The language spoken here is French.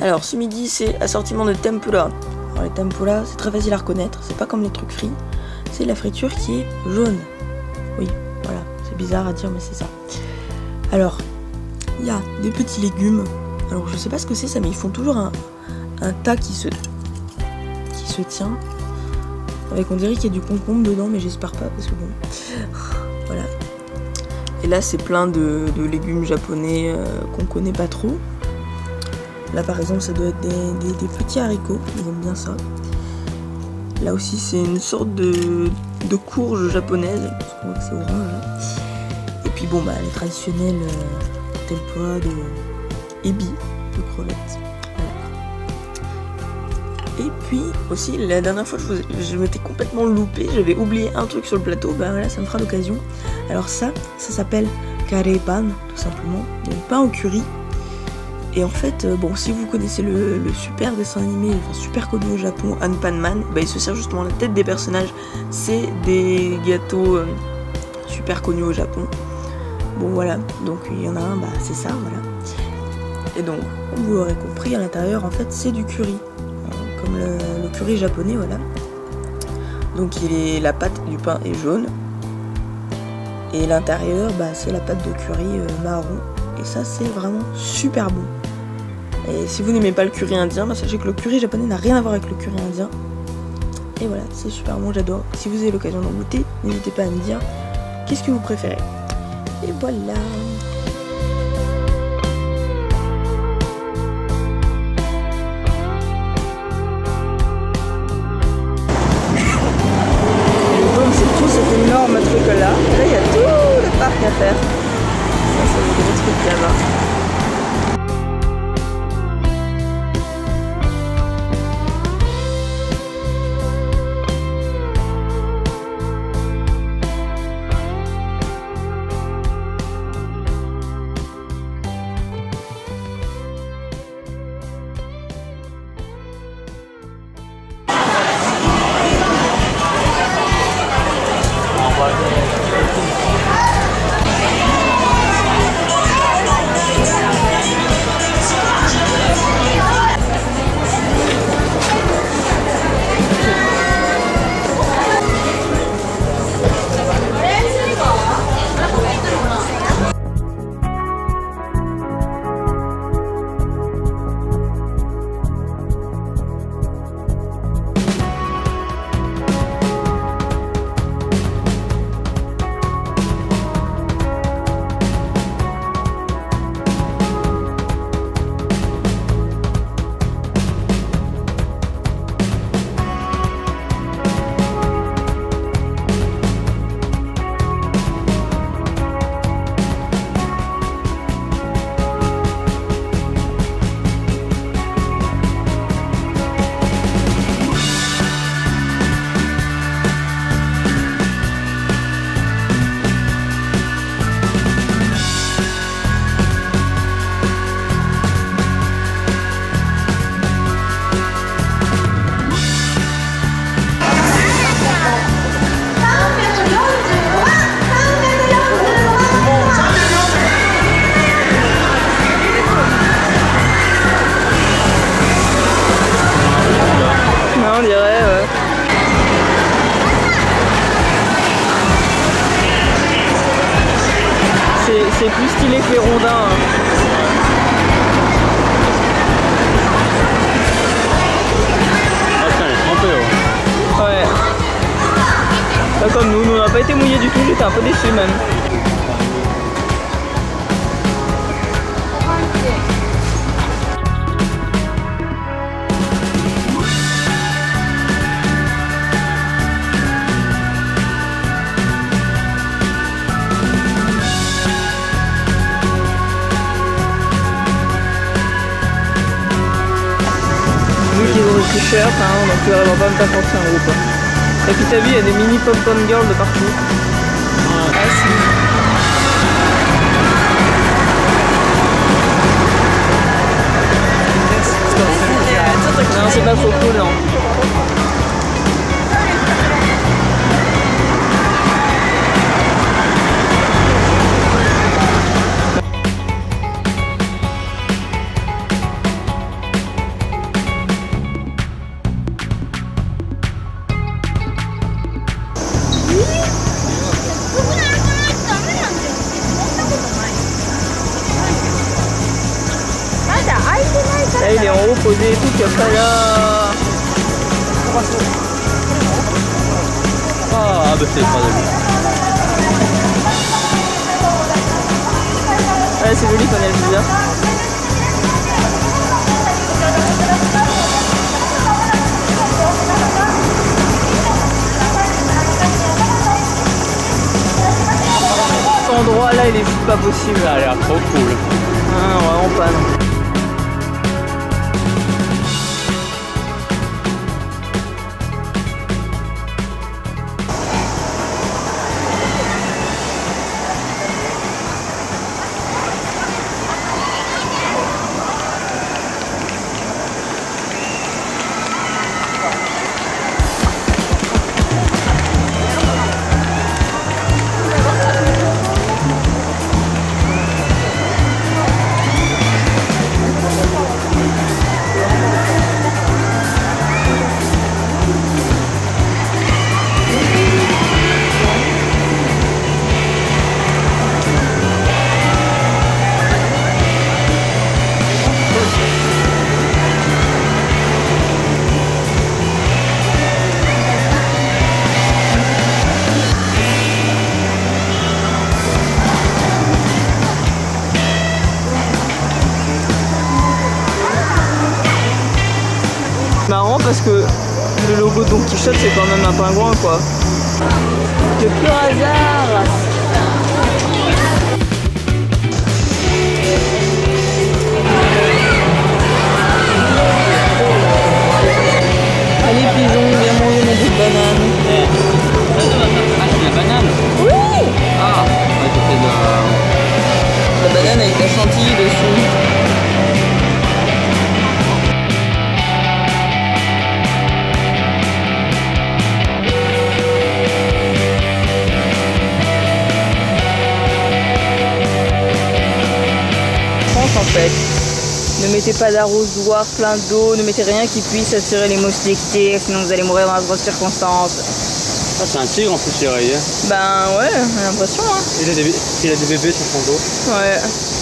Alors ce midi c'est assortiment de tempura. Alors les tempura c'est très facile à reconnaître, c'est pas comme les trucs frits, c'est la friture qui est jaune. Oui, voilà, c'est bizarre à dire mais c'est ça. Alors il y a des petits légumes. Alors je sais pas ce que c'est ça, mais ils font toujours un tas qui se tient. Avec on dirait qu'il y a du concombre dedans, mais j'espère pas parce que bon. Voilà. Et là c'est plein de légumes japonais qu'on connaît pas trop. Là par exemple ça doit être des petits haricots, ils aiment bien ça. Là aussi c'est une sorte de courge japonaise, parce qu'on voit que c'est orange. Hein. Et puis bon bah les traditionnels tempura de ébis, de crevettes. Voilà. Et puis aussi la dernière fois je m'étais complètement loupée, j'avais oublié un truc sur le plateau, bah voilà ça me fera l'occasion. Alors ça s'appelle karepan tout simplement, donc pain au curry. Et en fait, bon, si vous connaissez le super dessin animé, enfin, super connu au Japon, Anpanman, bah, il se sert justement la tête des personnages. C'est des gâteaux super connus au Japon. Bon voilà, donc il y en a un, bah, c'est ça, voilà. Et donc, comme vous l'aurez compris, à l'intérieur, en fait, c'est du curry. Comme le curry japonais, voilà. Donc la pâte du pain est jaune. Et l'intérieur, bah, c'est la pâte de curry marron. Et ça, c'est vraiment super bon. Et si vous n'aimez pas le curry indien, bah sachez que le curry japonais n'a rien à voir avec le curry indien. Et voilà, c'est super bon, j'adore. Si vous avez l'occasion d'en goûter, n'hésitez pas à me dire qu'est-ce que vous préférez. Et voilà. Donc c'est tout cet énorme truc là. Et là, il y a tout le parc à faire. Ça, c'est le gros truc là-bas. C'est plus stylé que les rondins. Ah tiens, il est trempé, ouais. Ouais. Pas comme nous, nous on n'a pas été mouillés du tout, j'étais un peu déçu même. T-shirt, hein, donc tu vas vraiment pas me faire penser en groupe. Et puis t'as vu, il y a des mini pop-pom girls de partout. Ouais. Ah, si. Non, c'est pas faux cool, non. là, il est en haut posé et tout, il n'y a pas là. Ah, bah c'est pas joli. Ouais, c'est joli quand elle est là. Cet endroit là, il est pas possible. Ça a l'air trop cool. Ah, vraiment pas non. Parce que le logo de Don Quichotte, c'est quand même un pingouin quoi. De pur hasard. Allez pigeons, viens manger ma petite banane. Ah c'est la banane. Oui. Ah, la banane avec la chantilly dessus. En fait, ne mettez pas d'arrosoir plein d'eau, ne mettez rien qui puisse attirer les moustiques, sinon vous allez mourir dans de grosses circonstances. Ah, c'est un tigre en plus, les rayés. Ben ouais, j'ai l'impression. Hein. Il a des bébés sur son dos. Ouais.